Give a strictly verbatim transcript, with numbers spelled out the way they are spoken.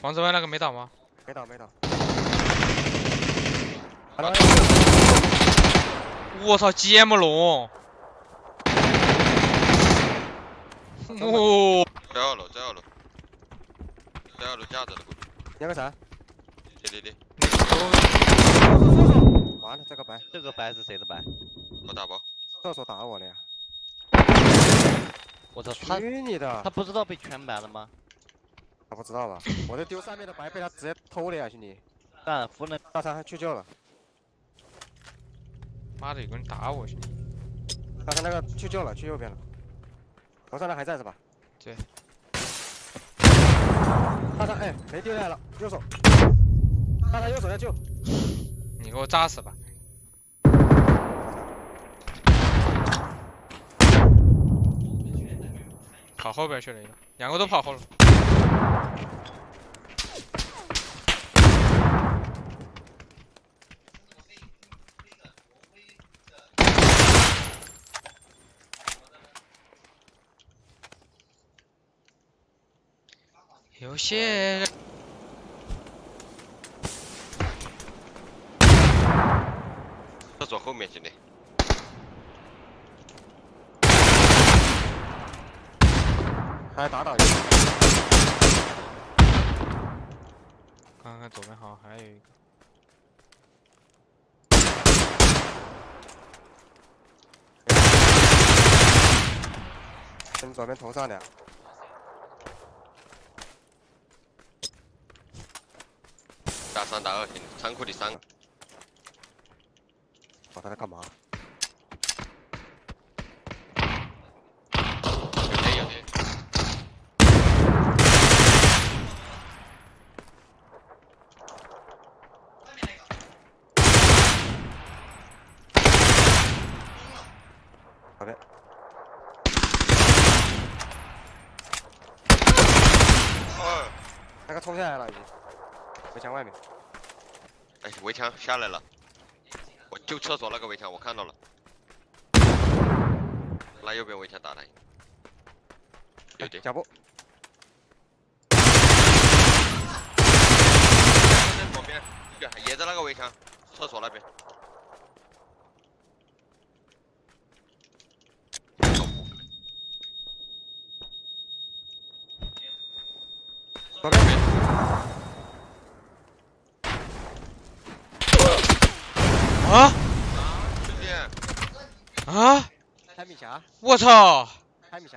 房子外那个没倒吗？没倒，没倒。我操！接木龙！哦，在二楼，在二楼，在二楼架子了。你要干啥？对对对。完了，这个白，这个白是谁的白？我打包。厕所打我了呀！我操！他你的！他不知道被全白了吗？他不知道吧？我这丢上面的白被他直接偷了呀，兄弟！但服了，大山还去救了。 妈的，有个人打我！兄弟，刚才那个去救了，去右边了。楼上的还在是吧？对。大山，哎，没丢下来了，右手。大山右手要救。你给我扎死吧！跑后边去了一个，两个都跑后了。有些人厕所后面兄弟，还打倒一个。看看左边好像还有一个，从左边头上俩。 打三打二，仓库里三个。我他在干嘛？有的有的。好的。哦，那个冲下来了已经。 围墙外面，哎，围墙下来了，我就厕所那个围墙，我看到了，那右边围墙打了，有的，脚步，在左边，也在那个围墙，厕所那边，左边。 啊！兄弟！啊！开米霞！我操！开米霞！